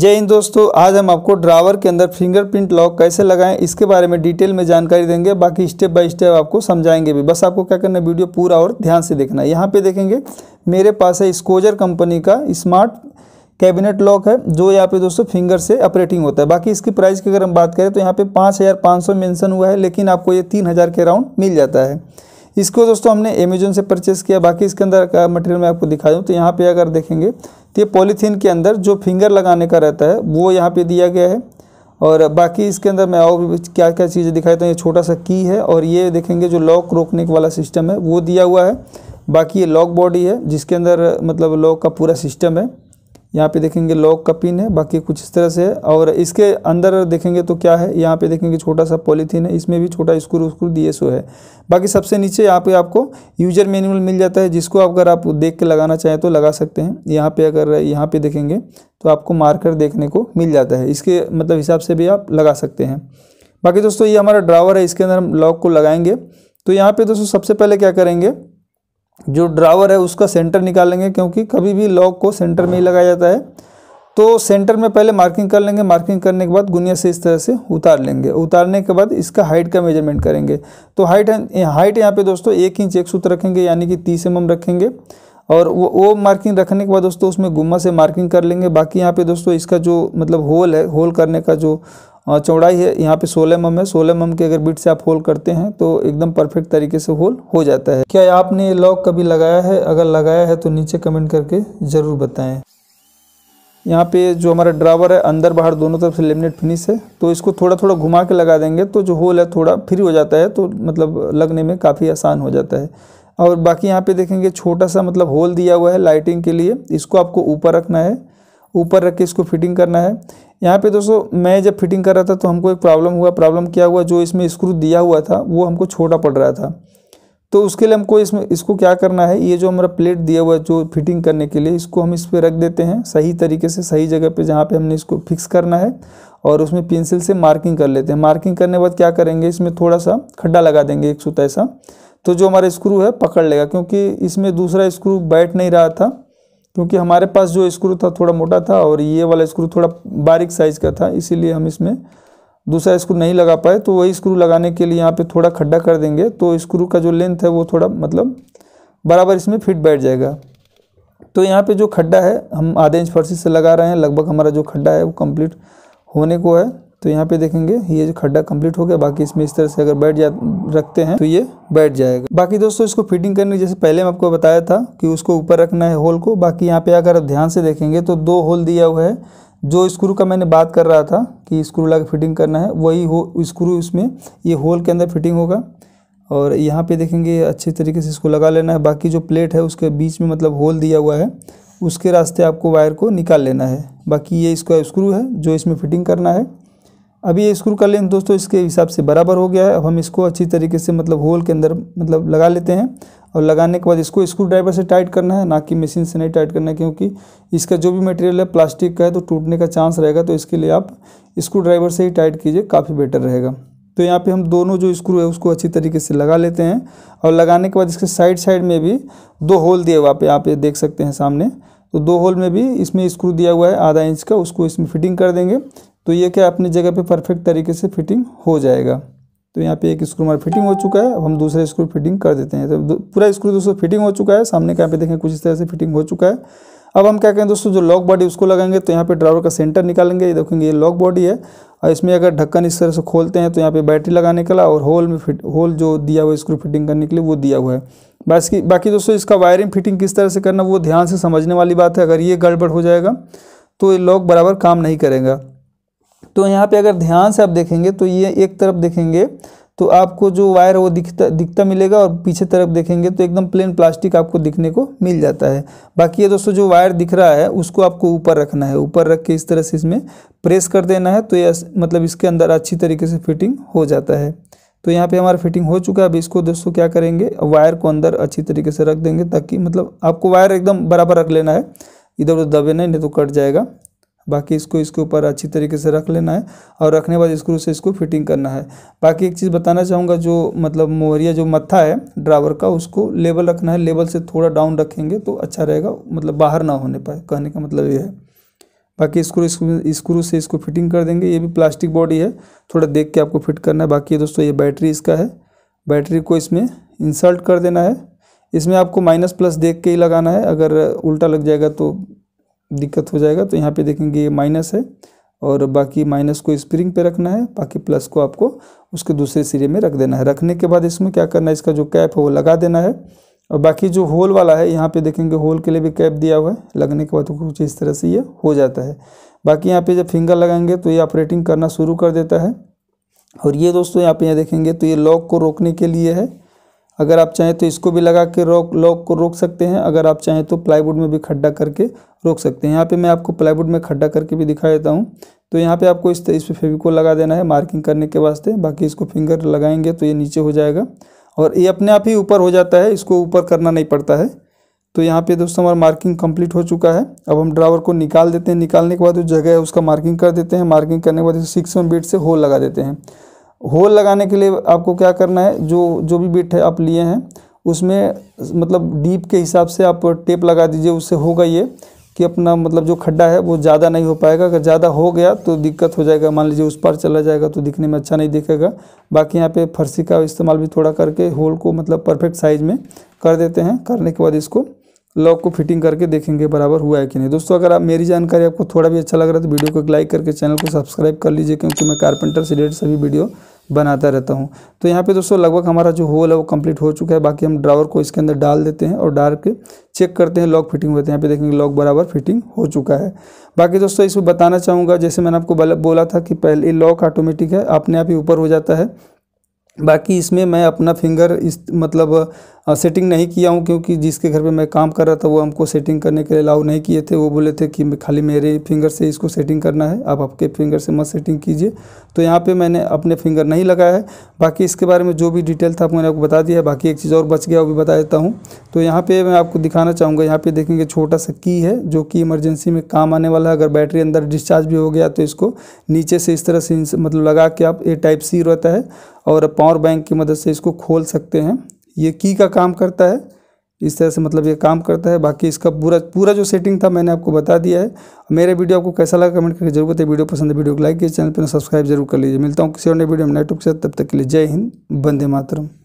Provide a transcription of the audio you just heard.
जय हिंद दोस्तों, आज हम आपको ड्रावर के अंदर फिंगरप्रिंट लॉक कैसे लगाएं इसके बारे में डिटेल में जानकारी देंगे। बाकी स्टेप बाय स्टेप आपको समझाएंगे भी। बस आपको क्या करना है, वीडियो पूरा और ध्यान से देखना है। यहाँ पे देखेंगे मेरे पास है स्कोजर कंपनी का स्मार्ट कैबिनेट लॉक है, जो यहाँ पे दोस्तों फिंगर से ऑपरेटिंग होता है। बाकी इसकी प्राइस की अगर हम बात करें तो यहाँ पे 5,500 मेंशन हुआ है, लेकिन आपको ये 3,000 के अराउंड मिल जाता है। इसको दोस्तों हमने अमेजोन से परचेस किया। बाकी इसके अंदर का मटेरियल मैं आपको दिखा दूँ तो यहाँ पे अगर देखेंगे तो ये पॉलीथीन के अंदर जो फिंगर लगाने का रहता है वो यहाँ पे दिया गया है। और बाकी इसके अंदर मैं और भी क्या क्या चीज़ें दिखाई देता हूँ। ये छोटा सा की है और ये देखेंगे जो लॉक रोकने वाला सिस्टम है वो दिया हुआ है। बाकी ये लॉक बॉडी है जिसके अंदर मतलब लॉक का पूरा सिस्टम है। यहाँ पे देखेंगे लॉक का पिन है, बाकी कुछ इस तरह से है। और इसके अंदर देखेंगे तो क्या है, यहाँ पे देखेंगे छोटा सा पॉलीथीन है, इसमें भी छोटा स्क्रू दिए सो है। बाकी सबसे नीचे यहाँ पे आपको यूजर मैनुअल मिल जाता है, जिसको अगर आप देख के लगाना चाहें तो लगा सकते हैं। यहाँ पे अगर यहाँ पे देखेंगे तो आपको मार्कर देखने को मिल जाता है, इसके मतलब हिसाब से भी आप लगा सकते हैं। बाकी दोस्तों ये हमारा ड्रावर है, इसके अंदर हम लॉक को लगाएंगे। तो यहाँ पर दोस्तों सबसे पहले क्या करेंगे, जो ड्रावर है उसका सेंटर निकालेंगे, क्योंकि कभी भी लॉक को सेंटर में ही लगाया जाता है। तो सेंटर में पहले मार्किंग कर लेंगे। मार्किंग करने के बाद गुनिया से इस तरह से उतार लेंगे। उतारने के बाद इसका हाइट का मेजरमेंट करेंगे। तो हाइट यहाँ पे दोस्तों 1 इंच 1 सूत रखेंगे, यानी कि 30 mm रखेंगे। और वो मार्किंग रखने के बाद दोस्तों उसमें गुम्मा से मार्किंग कर लेंगे। बाकी यहाँ पे दोस्तों इसका जो मतलब होल है, होल करने का जो चौड़ाई है यहाँ पे 16 mm है। 16 mm के अगर बीट से आप होल करते हैं तो एकदम परफेक्ट तरीके से होल हो जाता है। क्या आपने लॉक कभी लगाया है? अगर लगाया है तो नीचे कमेंट करके ज़रूर बताएं। यहाँ पे जो हमारा ड्रावर है अंदर बाहर दोनों तरफ से लेमिनेट फिनिश है, तो इसको थोड़ा थोड़ा घुमा के लगा देंगे तो जो होल है थोड़ा फ्री हो जाता है, तो मतलब लगने में काफ़ी आसान हो जाता है। और बाकी यहाँ पे देखेंगे छोटा सा मतलब होल दिया हुआ है लाइटिंग के लिए, इसको आपको ऊपर रखना है। ऊपर रख के इसको फिटिंग करना है। यहाँ पे दोस्तों मैं जब फिटिंग कर रहा था तो हमको एक प्रॉब्लम हुआ। प्रॉब्लम क्या हुआ, जो इसमें स्क्रू दिया हुआ था वो हमको छोटा पड़ रहा था। तो उसके लिए हमको इसमें इसको क्या करना है, ये जो हमारा प्लेट दिया हुआ है जो फिटिंग करने के लिए, इसको हम इस पर रख देते हैं सही तरीके से, सही जगह पे जहाँ पे हमने इसको फिक्स करना है। और उसमें पेंसिल से मार्किंग कर लेते हैं। मार्किंग करने के बाद क्या करेंगे, इसमें थोड़ा सा खड्डा लगा देंगे 1 सूत ऐसा, तो जो हमारा स्क्रू है पकड़ लेगा, क्योंकि इसमें दूसरा स्क्रू बैठ नहीं रहा था। क्योंकि हमारे पास जो स्क्रू था थोड़ा मोटा था और ये वाला स्क्रू थोड़ा बारीक साइज़ का था, इसीलिए हम इसमें दूसरा स्क्रू नहीं लगा पाए। तो वही स्क्रू लगाने के लिए यहाँ पे थोड़ा खड्डा कर देंगे, तो स्क्रू का जो लेंथ है वो थोड़ा मतलब बराबर इसमें फिट बैठ जाएगा। तो यहाँ पे जो खड्डा है हम आधे इंच फर्सी से लगा रहे हैं। लगभग हमारा जो खड्डा है वो कंप्लीट होने को है। तो यहाँ पे देखेंगे ये जो खड्डा कंप्लीट हो गया। बाकी इसमें इस तरह से अगर बैठ जा रखते हैं तो ये बैठ जाएगा। बाकी दोस्तों इसको फिटिंग करने जैसे पहले मैं आपको बताया था कि उसको ऊपर रखना है होल को। बाकी यहाँ पे अगर आप ध्यान से देखेंगे तो 2 होल दिया हुआ है। जो स्क्रू का मैंने बात कर रहा था कि स्क्रू लगा फिटिंग करना है, वही हो स्क्रू इसमें ये होल के अंदर फिटिंग होगा। और यहाँ पर देखेंगे अच्छे तरीके से इसको लगा लेना है। बाकी जो प्लेट है उसके बीच में मतलब होल दिया हुआ है, उसके रास्ते आपको वायर को निकाल लेना है। बाकी ये इसका स्क्रू है जो इसमें फिटिंग करना है। अभी ये स्क्रू का लेंथ दोस्तों इसके हिसाब से बराबर हो गया है। अब हम इसको अच्छी तरीके से मतलब होल के अंदर मतलब लगा लेते हैं। और लगाने के बाद इसको स्क्रू ड्राइवर से टाइट करना है, ना कि मशीन से नहीं टाइट करना है, क्योंकि इसका जो भी मटेरियल है प्लास्टिक का है तो टूटने का चांस रहेगा। तो इसके लिए आप स्क्रू ड्राइवर से ही टाइट कीजिए, काफ़ी बेटर रहेगा। तो यहाँ पे हम दोनों जो स्क्रू है उसको अच्छी तरीके से लगा लेते हैं। और लगाने के बाद इसके साइड में भी 2 होल दिए हुआ आप देख सकते हैं सामने। तो 2 होल में भी इसमें स्क्रू दिया हुआ है आधा इंच का, उसको इसमें फिटिंग कर देंगे तो ये क्या अपनी जगह पे परफेक्ट तरीके से फिटिंग हो जाएगा। तो यहाँ पे 1 स्क्रू हमारा फिटिंग हो चुका है। अब हम दूसरा स्क्रू फिटिंग कर देते हैं। तो पूरा स्क्रू दोस्तों फिटिंग हो चुका है। सामने के यहाँ पे देखें कुछ इस तरह से फिटिंग हो चुका है। अब हम क्या करें दोस्तों, जो लॉक बॉडी उसको लगाएंगे। तो यहाँ पे ड्रावर का सेंटर निकालेंगे, ये देखेंगे ये लॉक बॉडी है। और इसमें अगर ढक्कन इस तरह से खोलते हैं तो यहाँ पे बैटरी लगाने के लिए और होल में होल जो दिया हुआ है स्क्रू फिटिंग करने के लिए वो दिया हुआ है। बस की बाकी दोस्तों इसका वायरिंग फिटिंग किस तरह से करना वो ध्यान से समझने वाली बात है। अगर ये गड़बड़ हो जाएगा तो ये लॉक बराबर काम नहीं करेगा। तो यहाँ पे अगर ध्यान से आप देखेंगे तो ये एक तरफ देखेंगे तो आपको जो वायर है वो दिखता मिलेगा, और पीछे तरफ देखेंगे तो एकदम प्लेन प्लास्टिक आपको दिखने को मिल जाता है। बाकी ये दोस्तों जो वायर दिख रहा है उसको आपको ऊपर रखना है। ऊपर रख के इस तरह से इसमें प्रेस कर देना है, तो ये मतलब इसके अंदर अच्छी तरीके से फिटिंग हो जाता है। तो यहाँ पे हमारा फिटिंग हो चुका है। अब इसको दोस्तों क्या करेंगे, वायर को अंदर अच्छी तरीके से रख देंगे, ताकि मतलब आपको वायर एकदम बराबर रख लेना है, इधर उधर दबे नहीं तो कट जाएगा। बाकी इसको इसके ऊपर अच्छी तरीके से रख लेना है और रखने के बाद स्क्रू से इसको फिटिंग करना है। बाकी एक चीज़ बताना चाहूँगा, जो मतलब मोहरिया जो मत्था है ड्राइवर का उसको लेवल रखना है। लेवल से थोड़ा डाउन रखेंगे तो अच्छा रहेगा, मतलब बाहर ना होने पाए, कहने का मतलब ये है। बाकी स्क्रू से इसको फिटिंग कर देंगे। ये भी प्लास्टिक बॉडी है, थोड़ा देख के आपको फिट करना है। बाकी ये दोस्तों ये बैटरी इसका है, बैटरी को इसमें इंसर्ट कर देना है। इसमें आपको माइनस प्लस देख के ही लगाना है, अगर उल्टा लग जाएगा तो दिक्कत हो जाएगा। तो यहाँ पे देखेंगे ये माइनस है और बाकी माइनस को स्प्रिंग पे रखना है, बाकी प्लस को आपको उसके दूसरे सिरे में रख देना है। रखने के बाद इसमें क्या करना है, इसका जो कैप है वो लगा देना है। और बाकी जो होल वाला है यहाँ पे देखेंगे होल के लिए भी कैप दिया हुआ है। लगने के बाद कुछ इस तरह से ये हो जाता है। बाकी यहाँ पे जब फिंगर लगाएंगे तो ये ऑपरेटिंग करना शुरू कर देता है। और ये दोस्तों यहाँ पे यहाँ देखेंगे तो ये लॉक को रोकने के लिए है। अगर आप चाहें तो इसको भी लगा के लॉक को रोक सकते हैं। अगर आप चाहें तो प्लाईवुड में भी खड्डा करके रोक सकते हैं। यहाँ पे मैं आपको प्लाईवुड में खड्डा करके भी दिखा देता हूँ। तो यहाँ पे आपको इस पे फेविकोल लगा देना है मार्किंग करने के वास्ते। बाकी इसको फिंगर लगाएंगे तो ये नीचे हो जाएगा और ये अपने आप ही ऊपर हो जाता है, इसको ऊपर करना नहीं पड़ता है। तो यहाँ पे दोस्तों हमारा मार्किंग कंप्लीट हो चुका है। अब हम ड्रावर को निकाल देते हैं। निकालने के बाद जो जगह है उसका मार्किंग कर देते हैं। मार्किंग करने के बाद 6mm बीट से होल लगा देते हैं। होल लगाने के लिए आपको क्या करना है, जो भी बीट है आप लिए हैं उसमें मतलब डीप के हिसाब से आप टेप लगा दीजिए। उससे होगा ये कि अपना मतलब जो खड्डा है वो ज़्यादा नहीं हो पाएगा। अगर ज़्यादा हो गया तो दिक्कत हो जाएगा, मान लीजिए उस पार चला जाएगा तो दिखने में अच्छा नहीं दिखेगा। बाकी यहाँ पे फरसी का इस्तेमाल भी थोड़ा करके होल को मतलब परफेक्ट साइज़ में कर देते हैं। करने के बाद इसको लॉक को फिटिंग करके देखेंगे बराबर हुआ है कि नहीं। दोस्तों अगर आप मेरी जानकारी आपको थोड़ा भी अच्छा लग रहा है तो वीडियो को एक लाइक करके चैनल को सब्सक्राइब कर लीजिए, क्योंकि मैं कारपेंटर से रिलेटेड सभी वीडियो बनाता रहता हूं। तो यहाँ पे दोस्तों लगभग हमारा जो होल है वो कंप्लीट हो चुका है। बाकी हम ड्रावर को इसके अंदर डाल देते हैं और डाल के चेक करते हैं लॉक फिटिंग होते हैं। यहाँ पे देखेंगे लॉक बराबर फिटिंग हो चुका है। बाकी दोस्तों इसमें बताना चाहूँगा, जैसे मैंने आपको बोला था कि पहले लॉक ऑटोमेटिक है, अपने आप ही ऊपर हो जाता है। बाकी इसमें मैं अपना फिंगर इस मतलब सेटिंग नहीं किया हूं, क्योंकि जिसके घर पे मैं काम कर रहा था वो हमको सेटिंग करने के लिए अलाउ नहीं किए थे। वो बोले थे कि खाली मेरे फिंगर से इसको सेटिंग करना है, आप आपके फिंगर से मत सेटिंग कीजिए। तो यहाँ पे मैंने अपने फिंगर नहीं लगाया है। बाकी इसके बारे में जो भी डिटेल था मैंने आपको बता दिया है। बाकी एक चीज़ और बच गया वो भी बता देता हूँ। तो यहाँ पर मैं आपको दिखाना चाहूँगा, यहाँ पर देखेंगे छोटा सा की है जो कि इमरजेंसी में काम आने वाला है। अगर बैटरी अंदर डिस्चार्ज भी हो गया तो इसको नीचे से इस तरह से मतलब लगा के आप ए टाइप सी रहता है और पावर बैंक की मदद से इसको खोल सकते हैं। ये की का काम करता है, इस तरह से मतलब ये काम करता है। बाकी इसका पूरा जो सेटिंग था मैंने आपको बता दिया है। मेरे वीडियो आपको कैसा लगा कमेंट करके जरूर बताइए। वीडियो पसंद है वीडियो को लाइक कीजिए, चैनल पर सब्सक्राइब जरूर कर लीजिए। मिलता हूँ किसी और नए वीडियो में नए टॉपिक से, तब तक के लिए जय हिंद, वंदे मातरम।